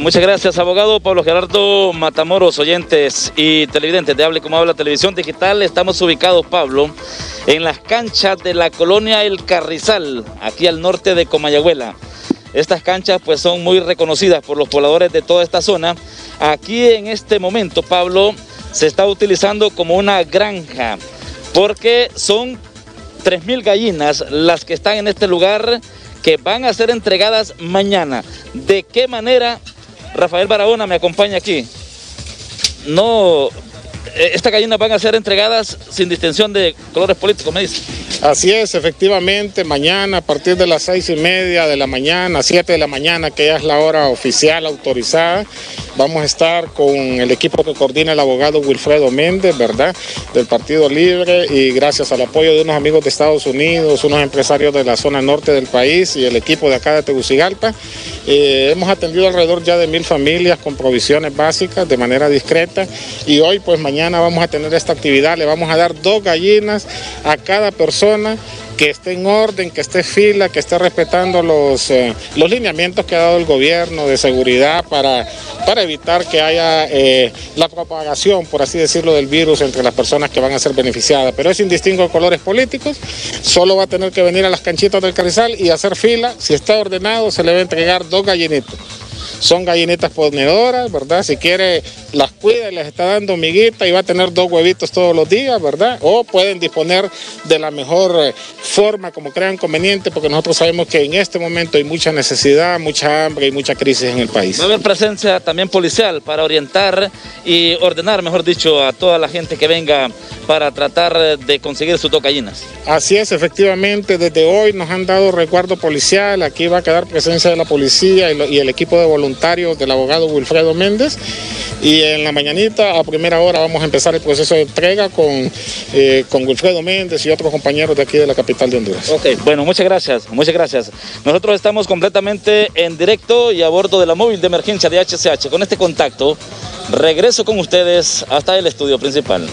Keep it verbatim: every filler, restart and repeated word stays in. Muchas gracias, abogado Pablo Gerardo Matamoros. Oyentes y televidentes de Hable Como Habla Televisión Digital, estamos ubicados, Pablo, en las canchas de la colonia El Carrizal, aquí al norte de Comayagüela. Estas canchas pues son muy reconocidas por los pobladores de toda esta zona. Aquí en este momento, Pablo, se está utilizando como una granja, porque son tres mil gallinas las que están en este lugar, que van a ser entregadas mañana. ¿De qué manera? Rafael Barahona me acompaña aquí. No, estas gallinas van a ser entregadas sin distinción de colores políticos, me dice. Así es, efectivamente, mañana a partir de las seis y media de la mañana, siete de la mañana, que ya es la hora oficial autorizada, vamos a estar con el equipo que coordina el abogado Wilfredo Méndez, ¿verdad?, del Partido Libre, y gracias al apoyo de unos amigos de Estados Unidos, unos empresarios de la zona norte del país y el equipo de acá de Tegucigalpa, eh, hemos atendido alrededor ya de mil familias con provisiones básicas de manera discreta, y hoy pues mañana vamos a tener esta actividad. Le vamos a dar dos gallinas a cada persona que esté en orden, que esté en fila, que esté respetando los, eh, los lineamientos que ha dado el gobierno de seguridad para, para evitar que haya eh, la propagación, por así decirlo, del virus entre las personas que van a ser beneficiadas. Pero es indistinto de colores políticos, solo va a tener que venir a las canchitas del Carrizal y hacer fila. Si está ordenado, se le va a entregar dos gallinitas. Son gallinitas ponedoras, ¿verdad? Si quiere, las cuida y les está dando miguita y va a tener dos huevitos todos los días, ¿verdad? O pueden disponer de la mejor forma, como crean conveniente, porque nosotros sabemos que en este momento hay mucha necesidad, mucha hambre y mucha crisis en el país. Va a haber presencia también policial para orientar y ordenar, mejor dicho, a toda la gente que venga para tratar de conseguir sus dos gallinas. Así es, efectivamente, desde hoy nos han dado resguardo policial. Aquí va a quedar presencia de la policía y, lo, y el equipo de voluntarios del abogado Wilfredo Méndez, y en la mañanita a primera hora vamos a empezar el proceso de entrega con, eh, con Wilfredo Méndez y otros compañeros de aquí de la capital de Honduras. Ok, bueno, muchas gracias, muchas gracias. Nosotros estamos completamente en directo y a bordo de la móvil de emergencia de H C H. Con este contacto regreso con ustedes hasta el estudio principal.